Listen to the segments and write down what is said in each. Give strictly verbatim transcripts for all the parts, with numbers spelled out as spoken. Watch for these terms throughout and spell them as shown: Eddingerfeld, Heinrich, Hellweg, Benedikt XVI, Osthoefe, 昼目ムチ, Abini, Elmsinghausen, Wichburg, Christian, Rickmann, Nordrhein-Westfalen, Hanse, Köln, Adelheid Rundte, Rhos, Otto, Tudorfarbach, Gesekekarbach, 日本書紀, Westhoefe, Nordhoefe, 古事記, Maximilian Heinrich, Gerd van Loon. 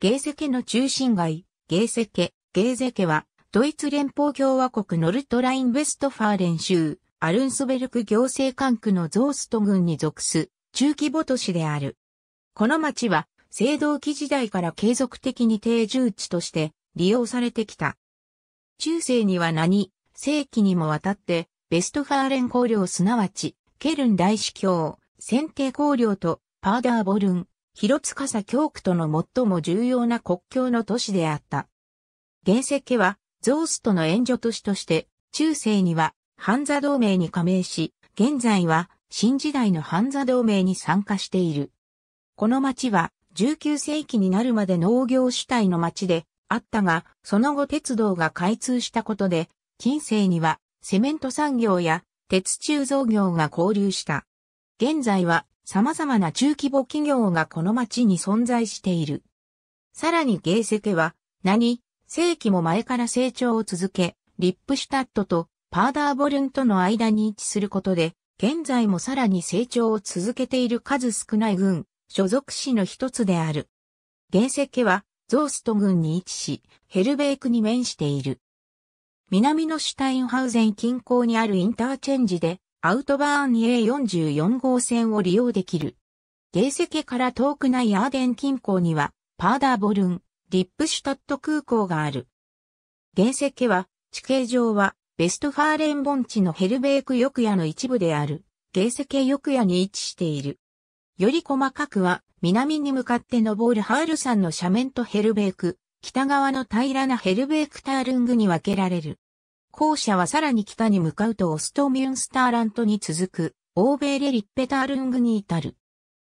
ゲーセケの中心街、ゲーセケ。ゲーセケは、ドイツ連邦共和国ノルトライン・ヴェストファーレン州、アルンスベルク行政管区のゾースト郡に属す、中規模都市である。この町は、青銅器時代から継続的に定住地として利用されてきた。中世には何、世紀にもわたって、ベストファーレン公領すなわち、ケルン大司教、センテ公領とパーダーボルン、広司教区との最も重要な国境の都市であった。ゲーセケは、ゾーストの援助都市として、中世には、ハンザ同盟に加盟し、現在は、新時代のハンザ同盟に参加している。この町は、じゅうきゅうせいきになるまで農業主体の町であったが、その後鉄道が開通したことで、近世にはセメント産業や鉄鋳造業が交流した。現在は様々な中規模企業がこの町に存在している。さらにゲーセケは、何、世紀も前から成長を続け、リップシュタットとパーダーボルンとの間に位置することで、現在もさらに成長を続けている数少ない郡、所属市の一つである。ゲーセケは、ゾースト郡に位置し、ヘルベークに面している。南のシュタインハウゼン近郊にあるインターチェンジで、アウトバーン エーよんじゅうよん 号線を利用できる。ゲーセケから遠くないアーデン近郊には、パーダーボルン、リップシュタット空港がある。ゲーセケは、地形上は、ベストファーレン盆地のヘルベーク翼野の一部である、ゲーセケ翼野に位置している。より細かくは、南に向かって登るハール山の斜面とヘルベーク、北側の平らなヘルベークタールングに分けられる。後者はさらに北に向かうとオストミュンスターラントに続く、オーベーレリッペタールングに至る。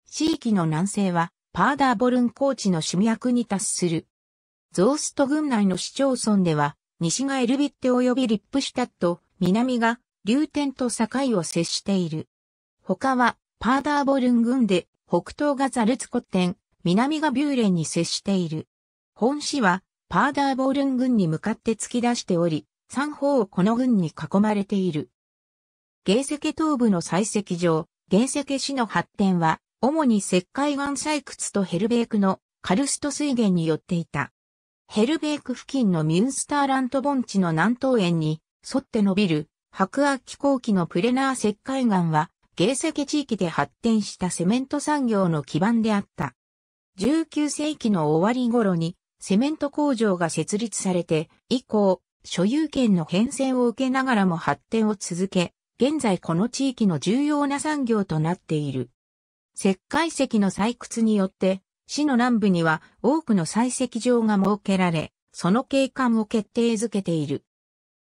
地域の南西は、パーダーボルン高地の主脈に達する。ゾースト郡内の市町村では、西がエルビッテ及びリップシュタット、南がリューテンと境を接している。他は、パーダーボルン郡で、北東がザルツコッテン、南がビューレンに接している。本市は、パーダーボルン郡に向かって突き出しており、三方をこの郡に囲まれている。ゲーセケ東部の採石場、ゲーセケ市の発展は、主に石灰岩採掘とヘルベークのカルスト水源によっていた。ヘルベーク付近のミュンスターラント盆地の南東縁に沿って伸びる、白亜紀後期のプレナー石灰岩は、ゲーセケ地域で発展したセメント産業の基盤であった。じゅうきゅうせいきの終わり頃にセメント工場が設立されて以降、所有権の変遷を受けながらも発展を続け、現在この地域の重要な産業となっている。石灰石の採掘によって、市の南部には多くの採石場が設けられ、その景観を決定づけている。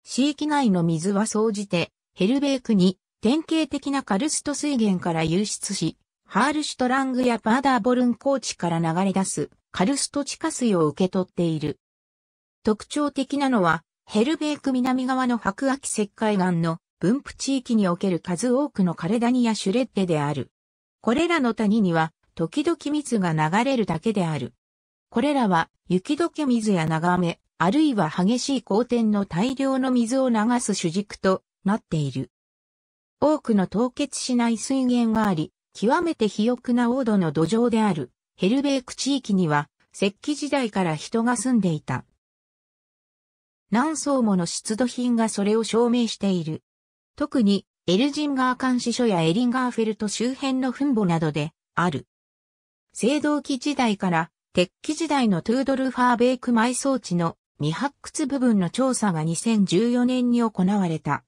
市域内の水は総じてヘルベークに、典型的なカルスト水源から湧出し、ハールシュトラングやパーダーボルン高地から流れ出すカルスト地下水を受け取っている。特徴的なのは、ヘルベーク南側の白亜紀石灰岩の分布地域における数多くのカレダニやシュレッデである。これらの谷には、時々水が流れるだけである。これらは、雪解け水や長雨、あるいは激しい荒天の大量の水を流す主軸となっている。多くの凍結しない水源があり、極めて肥沃な黄土の土壌であるヘルベーク地域には石器時代から人が住んでいた。何層もの出土品がそれを証明している。特にエルジンガー監視所やエリンガーフェルト周辺の墳墓などである。青銅器時代から鉄器時代のトゥードルファーベーク埋葬地の未発掘部分の調査がにせんじゅうよねんに行われた。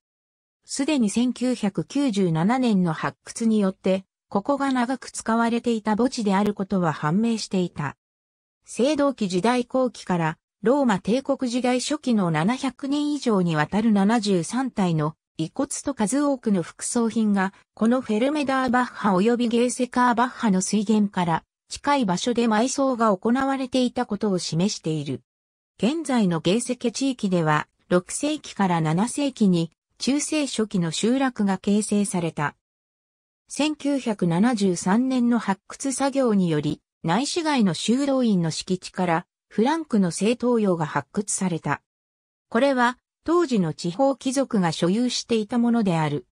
すでにせんきゅうひゃくきゅうじゅうななねんの発掘によって、ここが長く使われていた墓地であることは判明していた。青銅器時代後期から、ローマ帝国時代初期のななひゃくねん以上にわたるななじゅうさんたいの遺骨と数多くの副葬品が、このフェルメダーバッハ及びゲーセカーバッハの水源から、近い場所で埋葬が行われていたことを示している。現在のゲーセケ地域では、ろくせいきからななせいきに、中世初期の集落が形成された。せんきゅうひゃくななじゅうさんねんの発掘作業により、内市街の修道院の敷地からフランクの青銅俑が発掘された。これは当時の地方貴族が所有していたものである。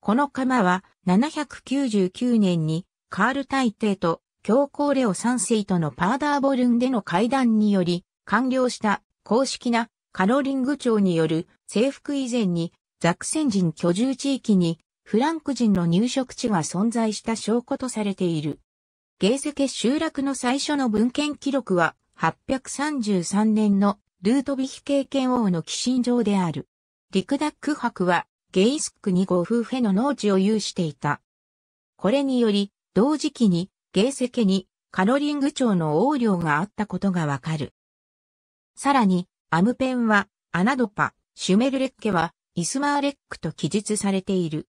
この窯はななひゃくきゅうじゅうきゅうねんにカール大帝と教皇レオさんせいとのパーダーボルンでの会談により、完了した公式なカロリング朝による征服以前にザクセン人居住地域にフランク人の入植地が存在した証拠とされている。ゲーセケ集落の最初の文献記録ははっぴゃくさんじゅうさんねんのルートヴィヒ経験王の寄進状である。リクダック伯はゲイスックにゴフーフェの農地を有していた。これにより同時期にゲーセケにカロリング朝の王領があったことがわかる。さらにアムペンはアナドパ、シュメルレッケはイスマーレックと記述されている。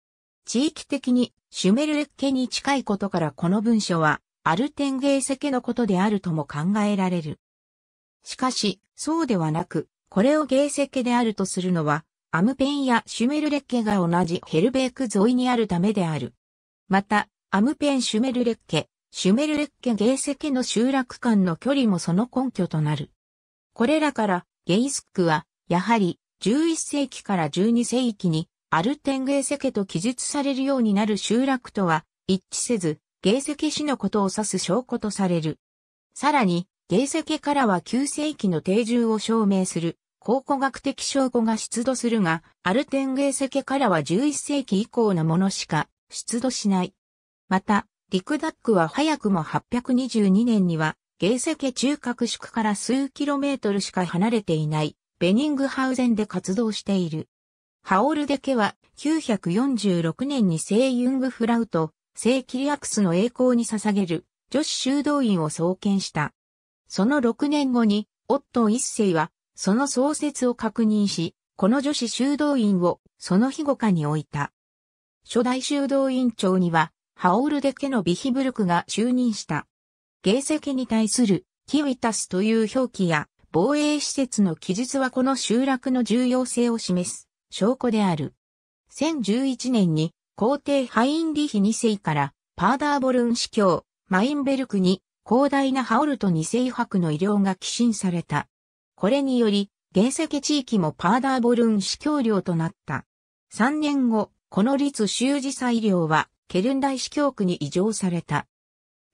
地域的にシュメルレッケに近いことからこの文書はアルテンゲーセケのことであるとも考えられる。しかし、そうではなく、これをゲーセケであるとするのは、アムペンやシュメルレッケが同じヘルベーク沿いにあるためである。また、アムペン・シュメルレッケ、シュメルレッケ・ゲーセケの集落間の距離もその根拠となる。これらから、ゲイスックは、やはり、じゅういっせいきからじゅうにせいきに、アルテンゲーセケと記述されるようになる集落とは、一致せず、ゲーセケ氏のことを指す証拠とされる。さらに、ゲーセケからはきゅうせいきの定住を証明する考古学的証拠が出土するが、アルテンゲーセケからはじゅういっせいき以降のものしか出土しない。また、リクダックは早くもはっぴゃくにじゅうにねんには、ゲーセケ中核宿から数キロメートルしか離れていない、ベニングハウゼンで活動している。ハオルデケはきゅうひゃくよんじゅうろくねんに聖ユングフラウと、聖キリアクスの栄光に捧げる女子修道院を創建した。そのろくねんごに、オットーいっせいは、その創設を確認し、この女子修道院をその庇護下に置いた。初代修道院長には、ハオルデケのヴィヒブルクが就任した。ゲーセケに対するキウィタスという表記や、防衛施設の記述はこの集落の重要性を示す証拠である。せんじゅういちねんに、皇帝ハインリヒにせいからパーダーボルン司教マインベルクに広大なハオルトにせい伯の位領が寄進された。これによりゲーセケ地域もパーダーボルン司教領となった。さんねんご、この立州司祭領はケルン大司教区に移譲された。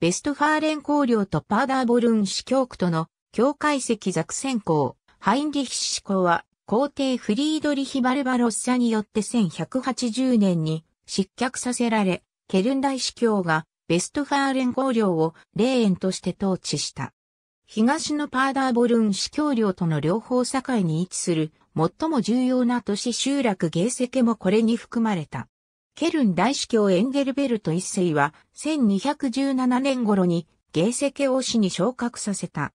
ヴェストファーレン公領とパーダーボルン司教区との境界石ザクセン公、ハインリヒ司公は皇帝フリードリヒ・バルバロッサによってせんひゃくはちじゅうねんに失脚させられ、ケルン大司教がヴェストファーレン公領を霊園として統治した。東のパーダーボルン司教領との両方境に位置する最も重要な都市集落ゲーセケもこれに含まれた。ケルン大司教エンゲルベルトいっせいはせんにひゃくじゅうななねん頃にゲーセケ王子に昇格させた。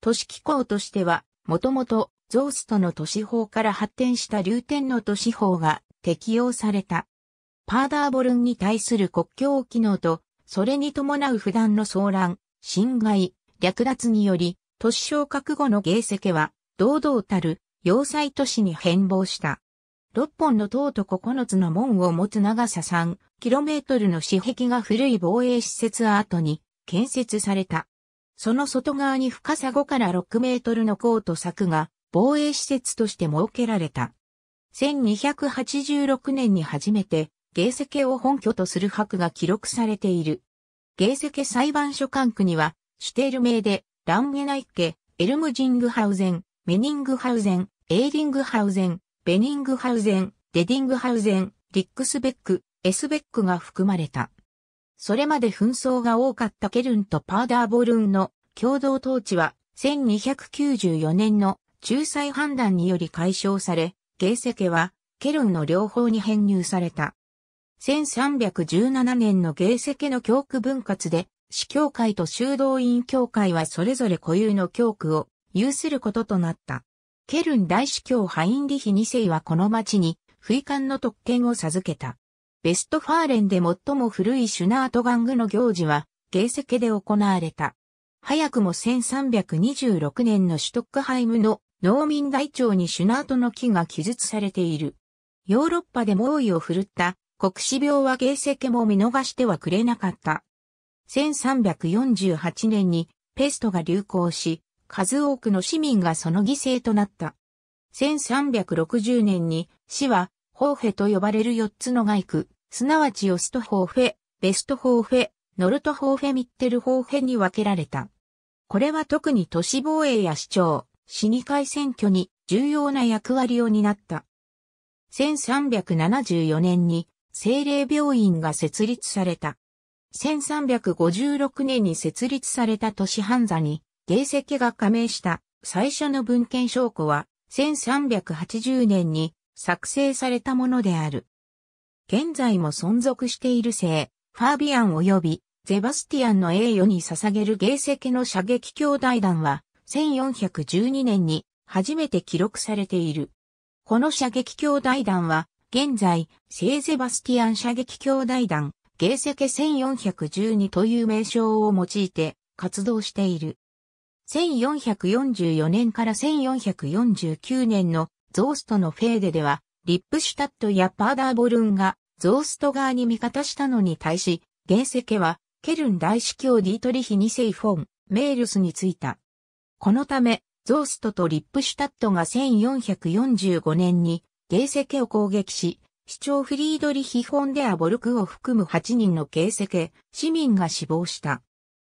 都市機構としては、もともとゾーストの都市法から発展した流天の都市法が適用された。パーダーボルンに対する国境機能と、それに伴う不断の騒乱、侵害、略奪により、都市昇格後のゲーセケは、堂々たる要塞都市に変貌した。ろっぽんの塔とここのつの門を持つ長さ さんキロメートル の四壁が古い防衛施設アートに建設された。その外側に深さごからろくメートルのコート柵が防衛施設として設けられた。せんにひゃくはちじゅうろくねんに初めて、ゲーセケを本拠とする伯が記録されている。ゲーセケ裁判所管区には、シュテルメーデ、ランゲナイッケ、エルムジングハウゼン、メニングハウゼン、エーリングハウゼン、ベニングハウゼン、デディングハウゼン、リックスベック、エスベックが含まれた。それまで紛争が多かったケルンとパーダーボルンの共同統治は、せんにひゃくきゅうじゅうよねんの仲裁判断により解消され、ゲーセケはケルンの両方に編入された。せんさんびゃくじゅうななねんのゲーセケの教区分割で、司教会と修道院教会はそれぞれ固有の教区を有することとなった。ケルン大司教ハインリヒにせいはこの町に、吹管の特権を授けた。ヴェストファーレンで最も古いシュナートガングの行事は、ゲーセケで行われた。早くもせんさんびゃくにじゅうろくねんのシュトックハイムの農民台帳にシュナートの木が記述されている。ヨーロッパで猛威を振るった。黒死病はゲーセケも見逃してはくれなかった。せんさんびゃくよんじゅうはちねんにペストが流行し、数多くの市民がその犠牲となった。せんさんびゃくろくじゅうねんに市はホーフェと呼ばれるよっつの街区、すなわちオストホーフェ、ベストホーフェ、ノルトホーフェ・ミッテルホーフェに分けられた。これは特に都市防衛や市長、市議会選挙に重要な役割を担った。せんさんびゃくななじゅうよねんに聖霊病院が設立された。せんさんびゃくごじゅうろくねんに設立された都市判座に、ゲーセケが加盟した最初の文献証拠は、せんさんびゃくはちじゅうねんに作成されたものである。現在も存続している聖、ファービアン及びゼバスティアンの栄誉に捧げるゲーセケの射撃兄弟弾は、せんよんひゃくじゅうにねんに初めて記録されている。この射撃兄弟弾は、現在、聖ゼバスティアン射撃兄弟弾、ゲーセケせんよんひゃくじゅうにという名称を用いて活動している。せんよんひゃくよんじゅうよねんからせんよんひゃくよんじゅうきゅうねんのゾーストのフェーデでは、リップシュタットやパーダーボルンがゾースト側に味方したのに対し、ゲーセケはケルン大司教ディートリヒにせいフォン・メールスについた。このため、ゾーストとリップシュタットがせんよんひゃくよんじゅうごねんにゲーセケを攻撃し、市長フリードリヒ・フォン・デア・ボルクを含むはちにんのゲーセケ市民が死亡した。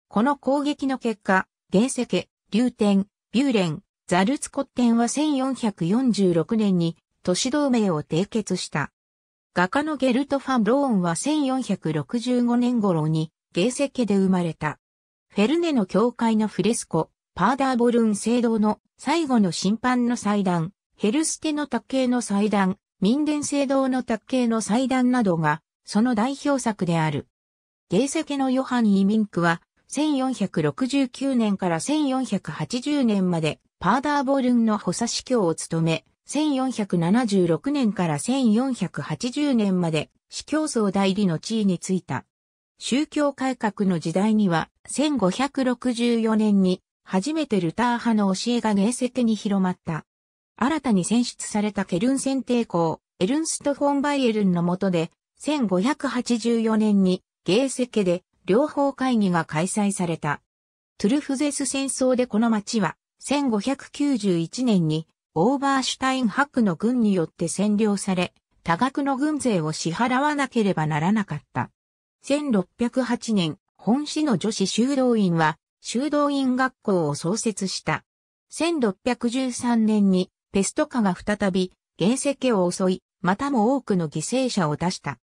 この攻撃の結果、ゲーセケ、リューテン、ビューレン、ザルツコッテンはせんよんひゃくよんじゅうろくねんに都市同盟を締結した。画家のゲルト・ファン・ローンはせんよんひゃくろくじゅうごねん頃にゲーセケで生まれた。フェルネの教会のフレスコ、パーダーボルン聖堂の最後の審判の祭壇、ヘルステの卓形の祭壇、民伝聖堂の卓形の祭壇などがその代表作である。ゲーセケのヨハン・イミンクは、せんよんひゃくろくじゅうきゅうねんからせんよんひゃくはちじゅうねんまでパーダーボルンの補佐司教を務め、せんよんひゃくななじゅうろくねんからせんよんひゃくはちじゅうねんまで司教総代理の地位に就いた。宗教改革の時代にはせんごひゃくろくじゅうよねんに初めてルター派の教えがゲーセケに広まった。新たに選出されたケルン選帝公、エルンスト・フォン・バイエルンの下でせんごひゃくはちじゅうよねんにゲーセケで両方会議が開催された。トゥルフゼス戦争でこの町は、せんごひゃくきゅうじゅういちねんにオーバーシュタイン伯の軍によって占領され、多額の軍税を支払わなければならなかった。せんろっぴゃくはちねん、本市の女子修道院は、修道院学校を創設した。せんろっぴゃくじゅうさんねんに、ペスト禍が再び、ゲーセケを襲い、またも多くの犠牲者を出した。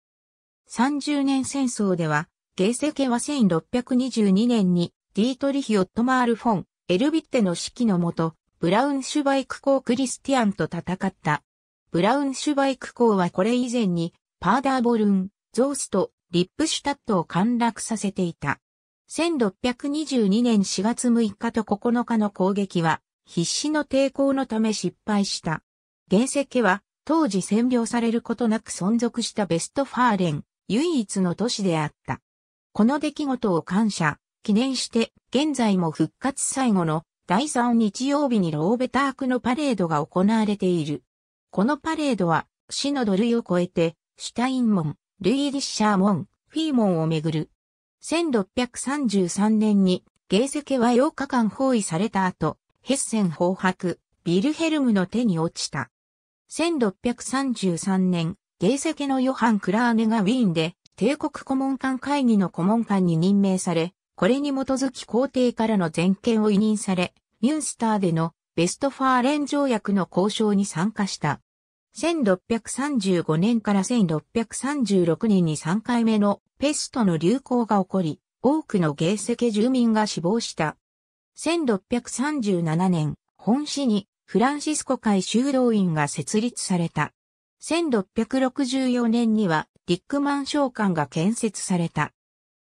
さんじゅうねん戦争では、ゲーセケはせんろっぴゃくにじゅうにねんにディートリヒ・オットマール・フォン・エルヴィッテの指揮のもと、ブラウンシュバイク公クリスティアンと戦った。ブラウンシュバイク公はこれ以前にパーダーボルン、ゾースト、リップシュタットを陥落させていた。せんろっぴゃくにじゅうにねんしがつむいかとここのかの攻撃は必死の抵抗のため失敗した。ゲーセケは当時占領されることなく存続したベストファーレン、唯一の都市であった。この出来事を感謝、記念して、現在も復活最後のだいさんにちようびにローベタークのパレードが行われている。このパレードは、市の土塁を越えて、シュタイン門、ルイ・リッシャー門、フィー門をめぐる。せんろっぴゃくさんじゅうさんねんに、ゲーセケはようかかん包囲された後、ヘッセン方伯、ヴィルヘルムの手に落ちた。せんろっぴゃくさんじゅうさんねん、ゲーセケのヨハン・クラーネがウィーンで、帝国顧問官会議の顧問官に任命され、これに基づき皇帝からの全権を委任され、ミュンスターでのベストファーレン条約の交渉に参加した。せんろっぴゃくさんじゅうごねんからせんろっぴゃくさんじゅうろくねんにさんかいめのペストの流行が起こり、多くのゲーセケ住民が死亡した。せんろっぴゃくさんじゅうななねん、本市にフランシスコ会修道院が設立された。せんろっぴゃくろくじゅうよねんには、リックマン商館が建設された。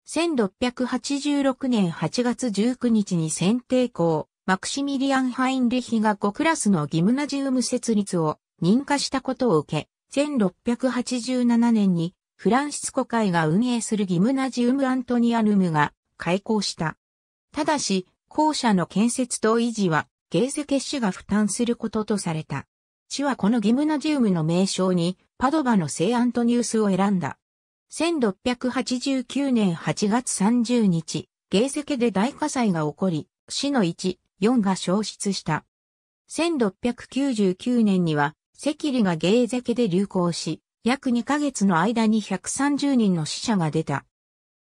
せんろっぴゃくはちじゅうろくねんはちがつじゅうくにちに選帝公、マクシミリアン・ハインリヒがごクラスのギムナジウム設立を認可したことを受け、せんろっぴゃくはちじゅうななねんにフランシスコ会が運営するギムナジウム・アントニアヌムが開校した。ただし、校舎の建設と維持はゲーセケ市が負担することとされた。市はこのギムナジウムの名称に、パドバの聖アントニウスを選んだ。せんろっぴゃくはちじゅうきゅうねんはちがつさんじゅうにち、ゲーセケで大火災が起こり、市の いち、よん が焼失した。せんろっぴゃくきゅうじゅうきゅうねんには、赤痢がゲーセケで流行し、約にかげつの間にひゃくさんじゅうにんの死者が出た。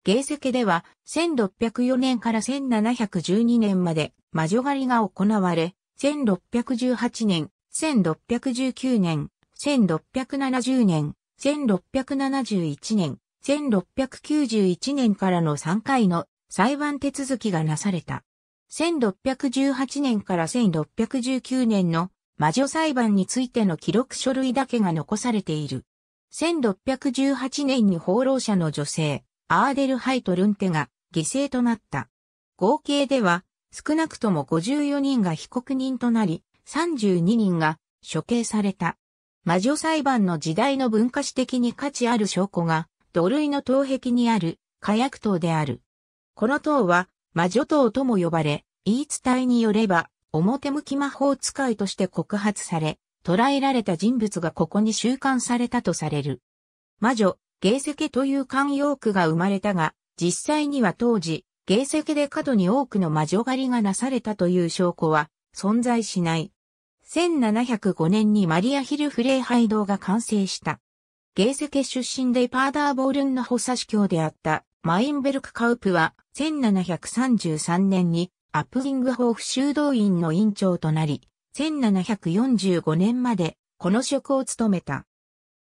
芸跡ではせんろっぴゃくよねんからせんななひゃくじゅうにねんまで魔女狩りが行われ、せんろっぴゃくじゅうはちねん、せんろっぴゃくじゅうきゅうねん、せんろっぴゃくななじゅうねん、せんろっぴゃくななじゅういちねん、せんろっぴゃくきゅうじゅういちねんからのさんかいの裁判手続きがなされた。せんろっぴゃくじゅうはちねんからせんろっぴゃくじゅうきゅうねんの魔女裁判についての記録書類だけが残されている。せんろっぴゃくじゅうはちねんに放浪者の女性、アーデルハイト・ルンテが犠牲となった。合計では少なくともごじゅうよにんが被告人となり、さんじゅうににんが処刑された。魔女裁判の時代の文化史的に価値ある証拠が土塁の塔壁にある火薬塔である。この塔は魔女塔とも呼ばれ、言い伝えによれば表向き魔法使いとして告発され、捕らえられた人物がここに収監されたとされる。魔女、芸跡という慣用句が生まれたが、実際には当時、芸跡で過度に多くの魔女狩りがなされたという証拠は存在しない。せんななひゃくごねんにマリア・ヒルフレー廃堂が完成した。芸跡出身でパーダーボールンの補佐司教であったマインベルク・カウプはせんななひゃくさんじゅうさんねんにアップリングホーフ修道院の院長となり、せんななひゃくよんじゅうごねんまでこの職を務めた。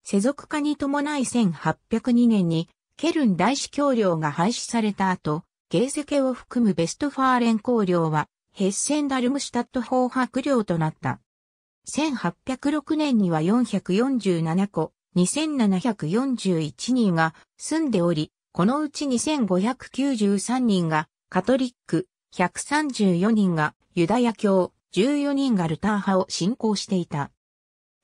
世俗化に伴いせんはっぴゃくにねんにケルン大司教領が廃止された後、芸跡を含むベストファーレン公領はヘッセンダルムシュタット法伯領となった。せんはっぴゃくろくねんにはよんひゃくよんじゅうななこ、にせんななひゃくよんじゅういちにんが住んでおり、このうちにせんごひゃくきゅうじゅうさんにんがカトリック、ひゃくさんじゅうよにんがユダヤ教、じゅうよにんがルター派を信仰していた。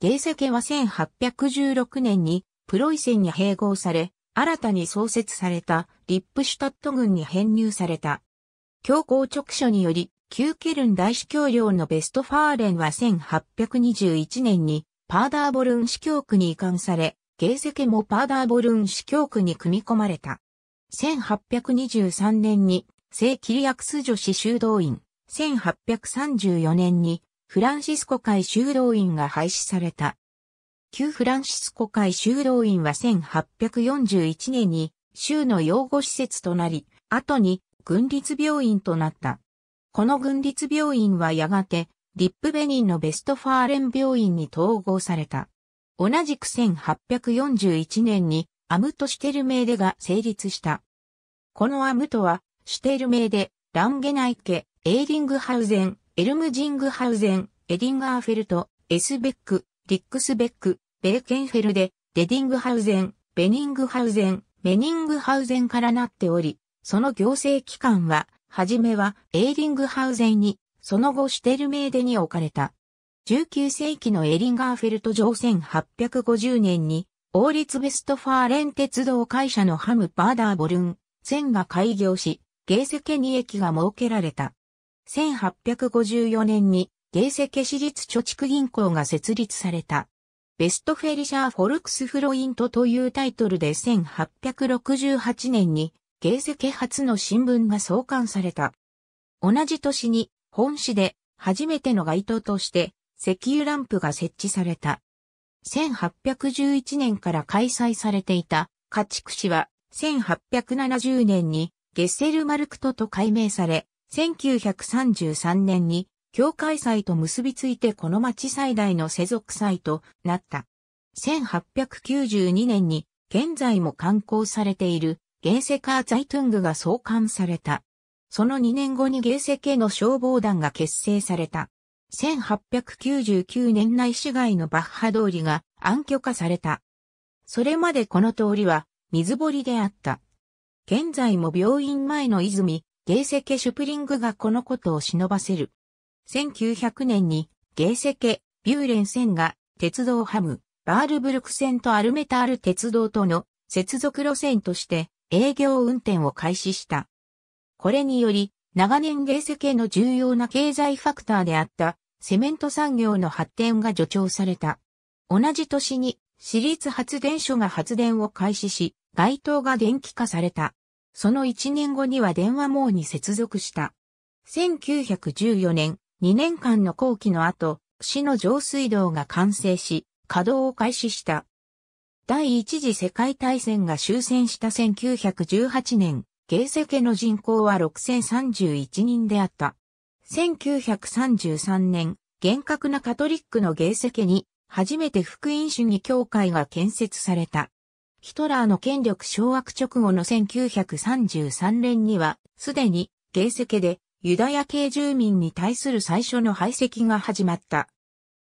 芸跡はせんはっぴゃくじゅうろくねんにプロイセンに併合され、新たに創設されたリップシュタット郡に編入された。教皇勅書により、旧ケルン大司教領のベストファーレンはせんはっぴゃくにじゅういちねんにパーダーボルン司教区に移管され、芸跡もパーダーボルン司教区に組み込まれた。せんはっぴゃくにじゅうさんねんに聖キリアクス女子修道院、せんはっぴゃくさんじゅうよねんにフランシスコ会修道院が廃止された。旧フランシスコ会修道院はせんはっぴゃくよんじゅういちねんに州の養護施設となり、後に郡立病院となった。この郡立病院はやがてリップベニンのベストファーレン病院に統合された。同じくせんはっぴゃくよんじゅういちねんにアムト・シュテルメーデが成立した。このアムトはシュテルメーデ、ランゲナイケ、エーリングハウゼン、エルムジングハウゼン、エディンガーフェルト、エスベック、リックスベック、ベーケンフェルデ、デディングハウゼン、ベニングハウゼン、メニングハウゼンからなっており、その行政機関は、はじめはエーリングハウゼンに、その後シュテルメーデに置かれた。じゅうきゅうせいきのエリンガーフェルト城せんはっぴゃくごじゅうねんに、王立ベストファーレン鉄道会社のハム・パーダーボルン、線が開業し、芸跡に駅が設けられた。せんはっぴゃくごじゅうよねんに芸跡市立貯蓄銀行が設立された。ベストフェリシャー・フォルクスフロイントというタイトルでせんはっぴゃくろくじゅうはちねんに芸跡初の新聞が創刊された。同じ年に本市で初めての街灯として石油ランプが設置された。せんはっぴゃくじゅういちねんから開催されていた家畜市はせんはっぴゃくななじゅうねんにゲッセルマルクトと改名され、せんきゅうひゃくさんじゅうさんねんに教会祭と結びついてこの町最大の世俗祭となった。せんはっぴゃくきゅうじゅうにねんに現在も刊行されている芸跡アーツァイトゥングが創刊された。そのにねんごに芸跡の消防団が結成された。せんはっぴゃくきゅうじゅうきゅうねん内市街のバッハ通りが暗渠化された。それまでこの通りは水堀であった。現在も病院前の泉、芸跡シュプリングがこのことを忍ばせる。せんきゅうひゃくねんに芸跡、ビューレン線が鉄道ハム、バールブルク線とアルメタール鉄道との接続路線として営業運転を開始した。これにより長年芸跡の重要な経済ファクターであったセメント産業の発展が助長された。同じ年に市立発電所が発電を開始し、街灯が電気化された。そのいちねんごには電話網に接続した。せんきゅうひゃくじゅうよねん、にねんかんの工期の後、市の上水道が完成し、稼働を開始した。第一次世界大戦が終戦したせんきゅうひゃくじゅうはちねん、ゲーセ家の人口はろくせんさんじゅういちにんであった。せんきゅうひゃくさんじゅうさんねん、厳格なカトリックのゲーセ家に、初めて福音主義教会が建設された。ヒトラーの権力掌握直後のせんきゅうひゃくさんじゅうさんねんには、すでにゲーセ家でユダヤ系住民に対する最初の排斥が始まった。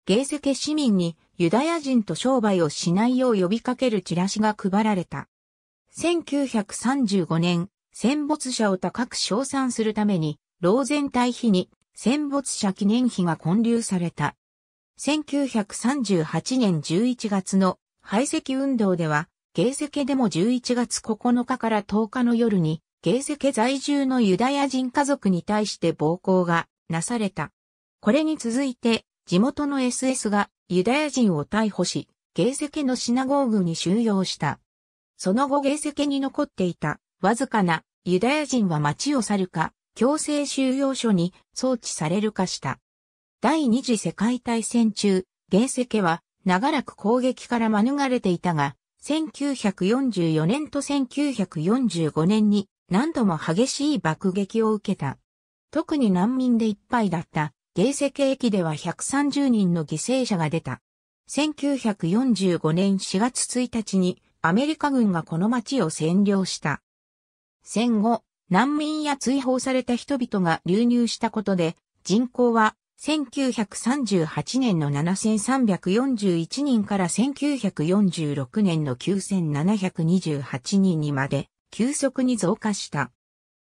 ゲーセ家市民にユダヤ人と商売をしないよう呼びかけるチラシが配られた。せんきゅうひゃくさんじゅうごねん、戦没者を高く称賛するために、ローゼンタイ碑に戦没者記念碑が建立された。せんきゅうひゃくさんじゅうはちねんじゅういちがつの排斥運動では、ゲーセ家でもじゅういちがつここのかからとおかの夜に、ゲーセ家在住のユダヤ人家族に対して暴行がなされた。これに続いて、地元の エスエス がユダヤ人を逮捕し、ゲーセ家のシナゴーグに収容した。その後ゲーセ家に残っていた、わずかなユダヤ人は町を去るか、強制収容所に送致されるかした。第二次世界大戦中、ゲーセ家は長らく攻撃から免れていたが、せんきゅうひゃくよんじゅうよねんとせんきゅうひゃくよんじゅうごねんに何度も激しい爆撃を受けた。特に難民でいっぱいだったゲーセ家駅ではひゃくさんじゅうにんの犠牲者が出た。せんきゅうひゃくよんじゅうごねんしがつついたちにアメリカ軍がこの町を占領した。戦後、難民や追放された人々が流入したことで人口はせんきゅうひゃくさんじゅうはちねんのななせんさんびゃくよんじゅういちにんからせんきゅうひゃくよんじゅうろくねんのきゅうせんななひゃくにじゅうはちにんにまで急速に増加した。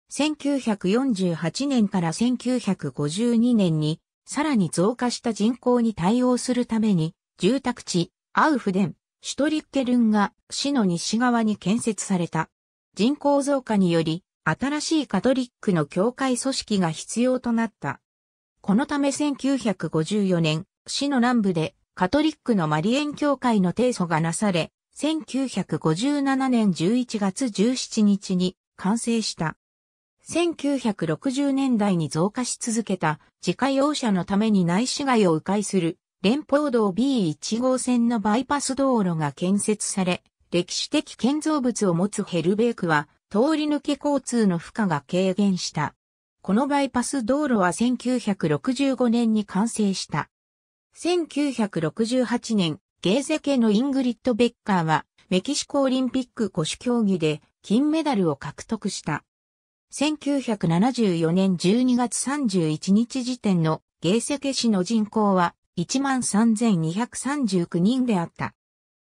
せんきゅうひゃくよんじゅうはちねんからせんきゅうひゃくごじゅうにねんにさらに増加した人口に対応するために住宅地アウフデン、シュトリッケルンが市の西側に建設された。人口増加により新しいカトリックの教会組織が必要となった。このためせんきゅうひゃくごじゅうよねん、市の南部でカトリックのマリエン教会の提訴がなされ、せんきゅうひゃくごじゅうななねんじゅういちがつじゅうしちにちに完成した。せんきゅうひゃくろくじゅうねんだいに増加し続けた自家用車のために内市街を迂回する連邦道 ビーいち 号線のバイパス道路が建設され、歴史的建造物を持つヘルベークは通り抜け交通の負荷が軽減した。このバイパス道路はせんきゅうひゃくろくじゅうごねんに完成した。せんきゅうひゃくろくじゅうはちねん、ゲーセ家のイングリッド・ベッカーはメキシコオリンピック五種競技で金メダルを獲得した。せんきゅうひゃくななじゅうよねんじゅうにがつさんじゅういちにち時点のゲーセ家市の人口はいちまんさんぜんにひゃくさんじゅうきゅうにんであった。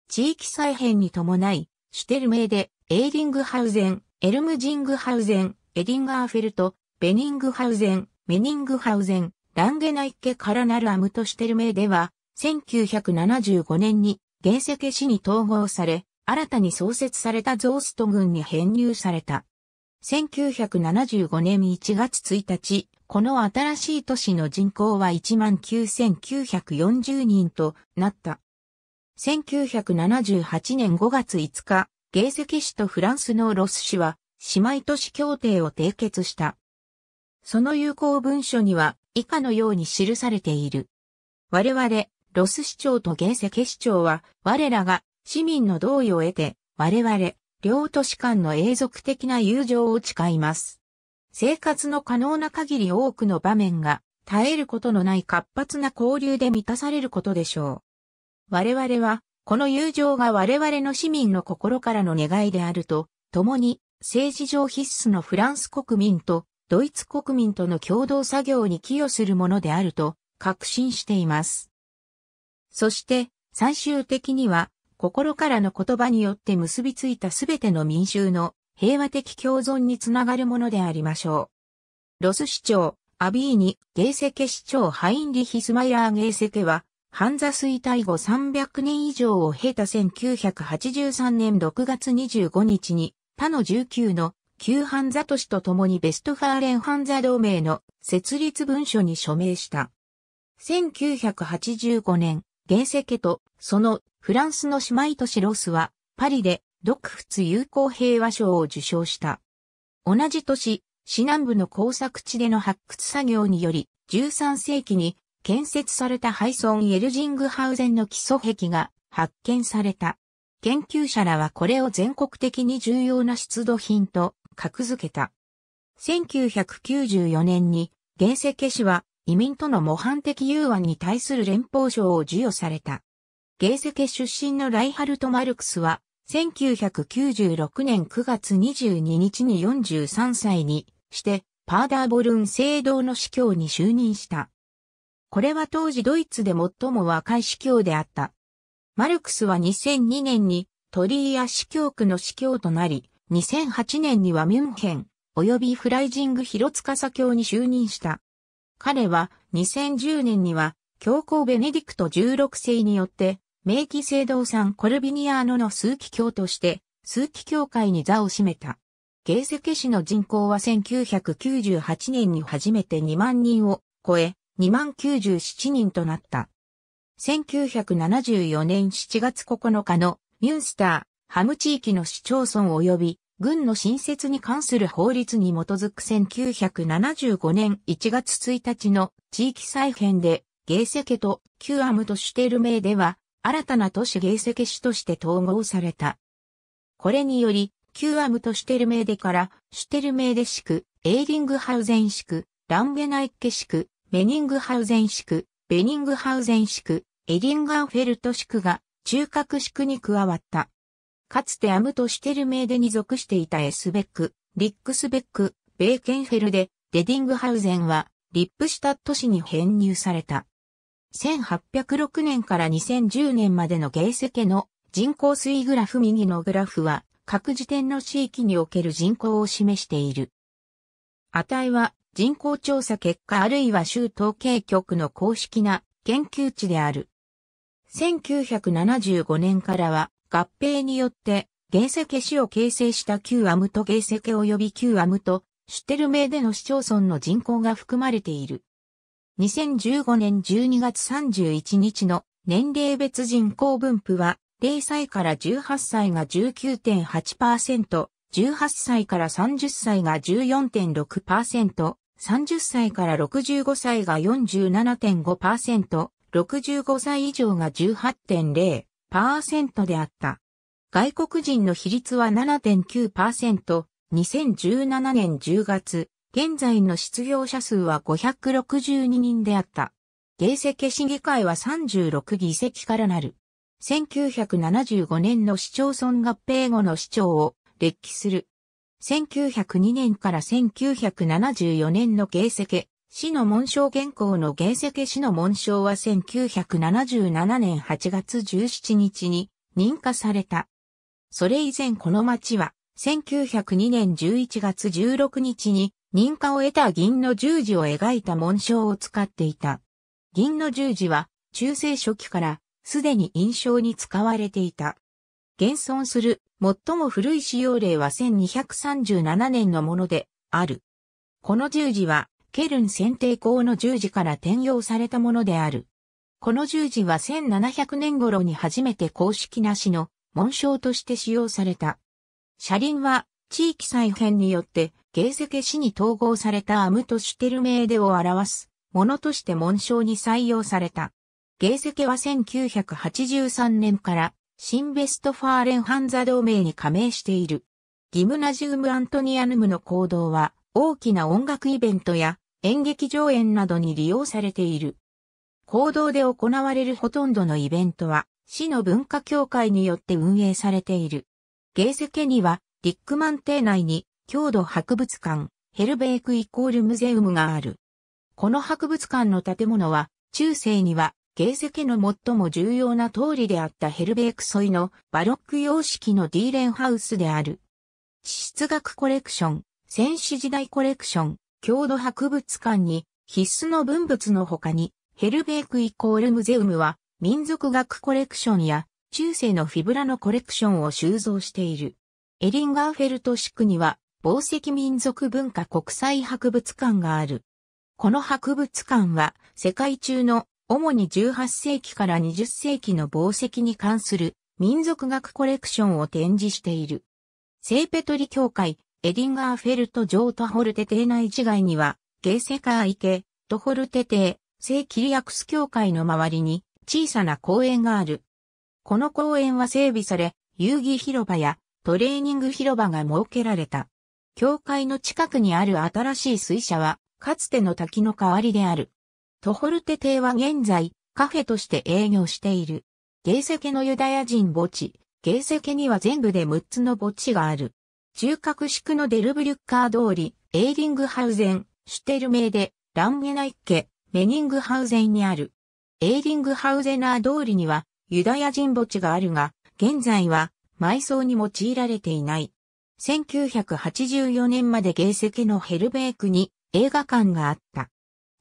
地域再編に伴い、シュテルメーデ、エーリングハウゼン、エルムジングハウゼン、エディンガーフェルト、ベニングハウゼン、メニングハウゼン、ランゲナイッケからなるアムトシュテルメーデは、せんきゅうひゃくななじゅうごねんにゲーセ家市に統合され、新たに創設されたゾースト郡に編入された。せんきゅうひゃくななじゅうごねんいちがつついたち、この新しい都市の人口は いちまんきゅうせんきゅうひゃくよんじゅうにんとなった。せんきゅうひゃくななじゅうはちねんごがついつか、ゲーセ家市とフランスのロス市は姉妹都市協定を締結した。その友好文書には以下のように記されている。我々、ロス市長とゲーセ家市長は、我らが市民の同意を得て、我々、両都市間の永続的な友情を誓います。生活の可能な限り多くの場面が、絶えることのない活発な交流で満たされることでしょう。我々は、この友情が我々の市民の心からの願いであると、共に、政治上必須のフランス国民と、ドイツ国民との共同作業に寄与するものであると確信しています。そして最終的には心からの言葉によって結びついたすべての民衆の平和的共存につながるものでありましょう。ロス市長、アビーニ、ゲーセ家市長ハインリヒ・スマイラーゲーセ家は、ハンザ衰退後さんびゃくねん以上を経たせんきゅうひゃくはちじゅうさんねんろくがつにじゅうごにちに他のじゅうきゅうの旧ハンザ都市と共にベストファーレンハンザ同盟の設立文書に署名した。せんきゅうひゃくはちじゅうごねん、ゲーセ家とそのフランスの姉妹都市ロスはパリで独仏友好平和賞を受賞した。同じ年、市南部の工作地での発掘作業によりじゅうさんせいきに建設されたハイソン・エルジングハウゼンの基礎壁が発見された。研究者らはこれを全国的に重要な出土品と格付けた。せんきゅうひゃくきゅうじゅうよねんに、ゲンセケ氏は移民との模範的融和に対する連邦賞を授与された。ゲンセケ出身のライハルト・マルクスは、せんきゅうひゃくきゅうじゅうろくねんくがつにじゅうににちによんじゅうさんさいにして、パーダーボルン聖堂の司教に就任した。これは当時ドイツで最も若い司教であった。マルクスはにせんにねんにトリエア司教区の司教となり、にせんはちねんにはミュンヘン、及びフライジング広司教に就任した。彼はにせんじゅうねんには教皇ベネディクトじゅうろくせいによって名器聖堂サン・コルビニアーノの枢機卿として枢機卿会に座を占めた。ゲンセケ市の人口はせんきゅうひゃくきゅうじゅうはちねんに初めてにまんにんを超えにまんきゅうじゅうななにんとなった。せんきゅうひゃくななじゅうよねんしちがつここのかのミュンスター、ハム地域の市町村及び軍の新設に関する法律に基づくせんきゅうひゃくななじゅうごねんいちがつついたちの地域再編で、ゲンセケと旧アムトシュテルメーデは、新たな都市ゲンセケ市として統合された。これにより、旧アムトシュテルメーデから、シュテルメーデ市区、エーディングハウゼン市区、ランゲナイッケ市区、メニングハウゼン市区、ベニングハウゼン市区、エディンガーフェルト市区が、中核市区に加わった。かつてアムトシュテルメーデに属していたエスベック、リックスベック、ベーケンフェルデ、デディングハウゼンは、リップシュタット市に編入された。せんはっぴゃくろくねんからにせんじゅうねんまでのゲンセケの人口推移グラフ右のグラフは、各時点の地域における人口を示している。値は人口調査結果あるいは州統計局の公式な研究値である。せんきゅうひゃくななじゅうごねんからは、合併によって、ゲンセケ市を形成した旧アムトゲンセケ及び旧アムトシュテルメーデの市町村の人口が含まれている。にせんじゅうごねんじゅうにがつさんじゅういちにちの年齢別人口分布は、ゼロさいからじゅうはっさいが じゅうきゅうてんはちパーセント、じゅうはっさいからさんじゅっさいが じゅうよんてんろくパーセント、さんじゅっさいからろくじゅうごさいが よんじゅうななてんごパーセント、ろくじゅうごさい以上が じゅうはちてんゼロパーセント。パーセントであった。外国人の比率は ななてんきゅうパーセント、にせんじゅうななねんじゅうがつ、現在の失業者数はごひゃくろくじゅうににんであった。ゲンセケ市議会はさんじゅうろくぎせきからなる。せんきゅうひゃくななじゅうごねんの市町村合併後の市長を歴記する。せんきゅうひゃくにねんからせんきゅうひゃくななじゅうよねんのゲンセケ市の紋章現行のゲンセケ市の紋章はせんきゅうひゃくななじゅうななねんはちがつじゅうしちにちに認可された。それ以前この町はせんきゅうひゃくにねんじゅういちがつじゅうろくにちに認可を得た銀の十字を描いた紋章を使っていた。銀の十字は中世初期からすでに印象に使われていた。現存する最も古い使用例はせんにひゃくさんじゅうななねんのものである。この十字はケルン選定校の十字から転用されたものである。この十字はせんななひゃくねんごろに初めて公式な市の紋章として使用された。車輪は地域再編によってゲンセケ市に統合されたアムトシュテルメーデを表すものとして紋章に採用された。ゲンセケはせんきゅうひゃくはちじゅうさんねんから新ベストファーレンハンザ同盟に加盟している。ギムナジウム・アントニアヌムの講堂は大きな音楽イベントや演劇上演などに利用されている。講堂で行われるほとんどのイベントは、市の文化協会によって運営されている。ゲンセケには、リックマン邸内に、郷土博物館、ヘルベークイコールムゼウムがある。この博物館の建物は、中世には、ゲンセケの最も重要な通りであったヘルベーク沿いのバロック様式のディーレンハウスである。地質学コレクション。先史時代コレクション、郷土博物館に必須の文物の他に、ヘルベークイコールムゼウムは民族学コレクションや中世のフィブラのコレクションを収蔵している。エリンガーフェルト市区には、紡績民族文化国際博物館がある。この博物館は世界中の主にじゅうはっせいきからにじゅっせいきの紡績に関する民族学コレクションを展示している。聖ペトリ教会、エディンガーフェルト城トホルテ邸内市街には、ゲンセカー池、トホルテ邸、聖キリアクス教会の周りに小さな公園がある。この公園は整備され、遊戯広場やトレーニング広場が設けられた。教会の近くにある新しい水車は、かつての滝の代わりである。トホルテ邸は現在、カフェとして営業している。ゲーセケのユダヤ人墓地。ゲーセケには全部でむっつの墓地がある。中核宿のデルブリュッカー通り、エーディングハウゼン、シュテルメーデ、ランゲナイッケ、メニングハウゼンにある。エーディングハウゼナー通りにはユダヤ人墓地があるが、現在は埋葬に用いられていない。せんきゅうひゃくはちじゅうよねんまでゲーセケのヘルベークに映画館があった。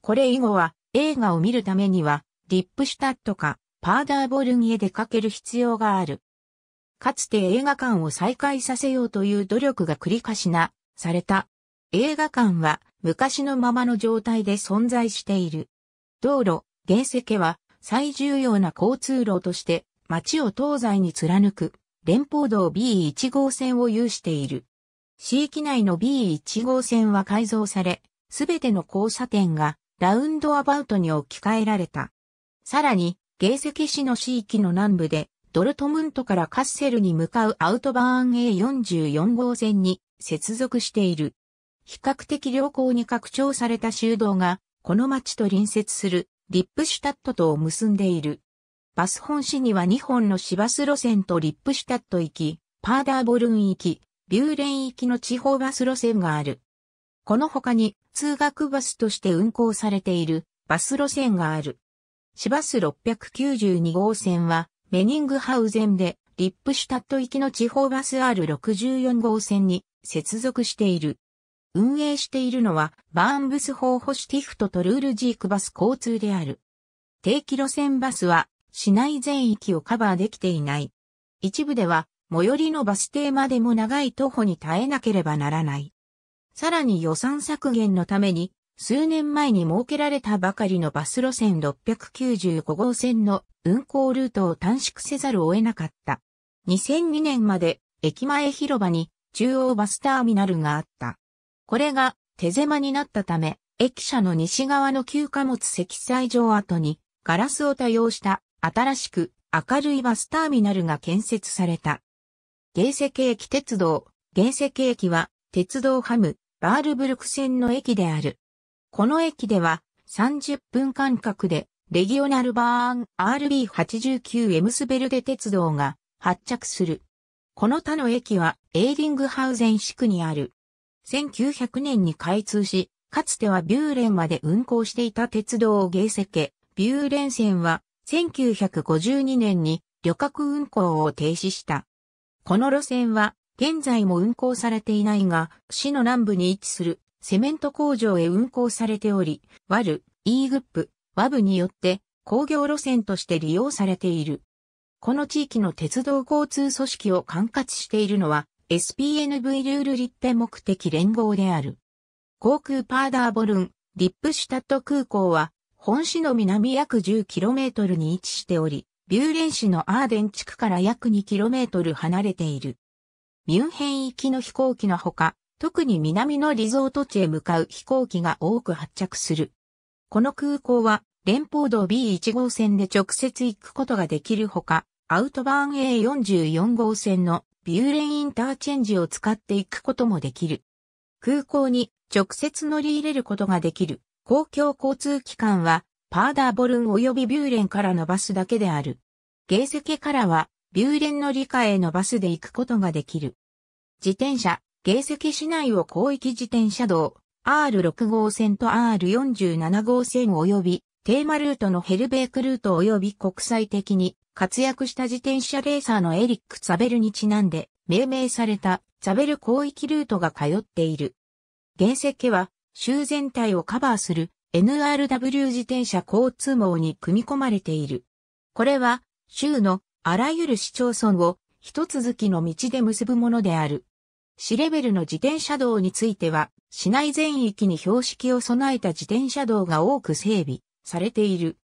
これ以後は映画を見るためには、リップシュタットかパーダーボルンへ出かける必要がある。かつて映画館を再開させようという努力が繰り返しな、された。映画館は昔のままの状態で存在している。道路、ゲーセケは最重要な交通路として街を東西に貫く連邦道 ビーいち 号線を有している。市域内の ビーいち 号線は改造され、すべての交差点がラウンドアバウトに置き換えられた。さらに、ゲーセケ市の市域の南部で、ドルトムントからカッセルに向かうアウトバーン エーよんじゅうよん 号線に接続している。比較的良好に拡張された州道が、この町と隣接するリップシュタットとを結んでいる。バス本市にはにほんの市バス路線とリップシュタット行き、パーダーボルン行き、ビューレン行きの地方バス路線がある。この他に通学バスとして運行されているバス路線がある。市バスろっぴゃくきゅうじゅうに号線は、メニングハウゼンで、リップシュタット行きの地方バス アールろくじゅうよん 号線に接続している。運営しているのは、バーンブスホーホシティフトとルールジークバス交通である。定期路線バスは、市内全域をカバーできていない。一部では、最寄りのバス停までも長い徒歩に耐えなければならない。さらに予算削減のために、数年前に設けられたばかりのバス路線ろっぴゃくきゅうじゅうご号線の運行ルートを短縮せざるを得なかった。にせんにねんまで駅前広場に中央バスターミナルがあった。これが手狭になったため、駅舎の西側の旧貨物積載場跡にガラスを多用した新しく明るいバスターミナルが建設された。ゲーセケ駅鉄道、ゲーセケ駅は鉄道ハム、バールブルク線の駅である。この駅ではさんじゅっぷんかん隔でレギオナルバーン アールビーはちじゅうきゅう エムスベルデ鉄道が発着する。この他の駅はエーディングハウゼン市区にある。せんきゅうひゃくねんに開通し、かつてはビューレンまで運行していた鉄道ゲーセケ、ビューレン線はせんきゅうひゃくごじゅうにねんに旅客運行を停止した。この路線は現在も運行されていないが、市の南部に位置するセメント工場へ運行されており、ワル、イーグップ、ワブによって工業路線として利用されている。この地域の鉄道交通組織を管轄しているのは エスピーエヌブイ ルールリッペ目的連合である。航空パーダーボルン、リップシュタット空港は本市の南約 じゅうキロメートル に位置しており、ビューレン市のアーデン地区から約 にキロメートル 離れている。ミュンヘン行きの飛行機のほか、特に南のリゾート地へ向かう飛行機が多く発着する。この空港は連邦道 ビーいち 号線で直接行くことができるほか、アウトバーン エーよんじゅうよん 号線のビューレンインターチェンジを使って行くこともできる。空港に直接乗り入れることができる公共交通機関はパーダーボルン及びビューレンからのバスだけである。ゲーセケからはビューレンの理科へのバスで行くことができる。自転車。ゲーセケ市内を広域自転車道、アールろく 号線と アールよんじゅうなな 号線及び、テーマルートのヘルベークルート及び国際的に活躍した自転車レーサーのエリック・ツァベルにちなんで命名されたツァベル広域ルートが通っている。ゲーセケは、州全体をカバーする エヌアールダブリュー 自転車交通網に組み込まれている。これは、州のあらゆる市町村を一続きの道で結ぶものである。市レベルの自転車道については、市内全域に標識を備えた自転車道が多く整備されている。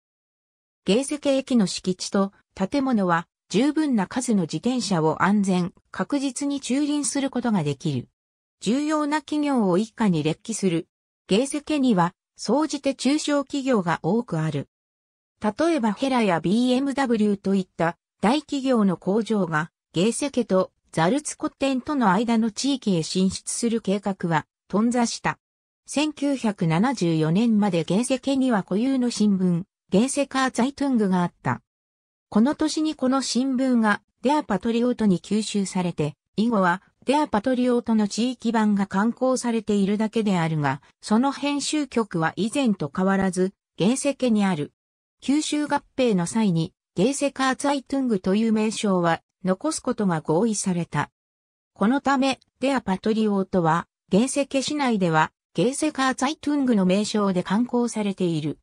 ゲーセケ駅の敷地と建物は、十分な数の自転車を安全、確実に駐輪することができる。重要な企業を一家に列記する。ゲーセケには、総じて中小企業が多くある。例えばヘラや ビーエムダブリュー といった大企業の工場が、ゲーセケとザルツコッテンとの間の地域へ進出する計画は頓挫した。せんきゅうひゃくななじゅうよねんまでゲンセケには固有の新聞、ゲンセカー・ザイトゥングがあった。この年にこの新聞がデアパトリオートに吸収されて、以後はデアパトリオートの地域版が刊行されているだけであるが、その編集局は以前と変わらず、ゲンセケにある。九州合併の際に、ゲンセカー・ザイトゥングという名称は残すことが合意された。このため、デアパトリオートは、ゲンセケ市内では、ゲンセカー・ザイトゥングの名称で刊行されている。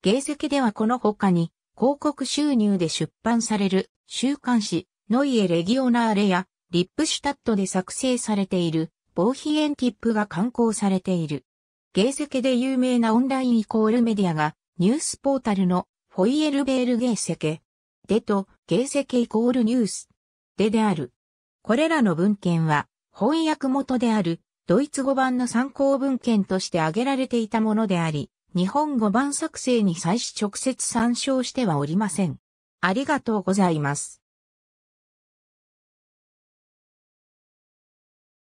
ゲンセケではこの他に、広告収入で出版される週刊誌ノイエ・レギオナーレやリップシュタットで作成されているボーヒエンティップが刊行されている。ゲンセケで有名なオンラインイコールメディアがニュースポータルのフォイエルベールゲンセケでとゲンセケイコールニュースでである。これらの文献は翻訳元であるドイツ語版の参考文献として挙げられていたものであり、日本語版作成に際し直接参照してはおりません。ありがとうございます。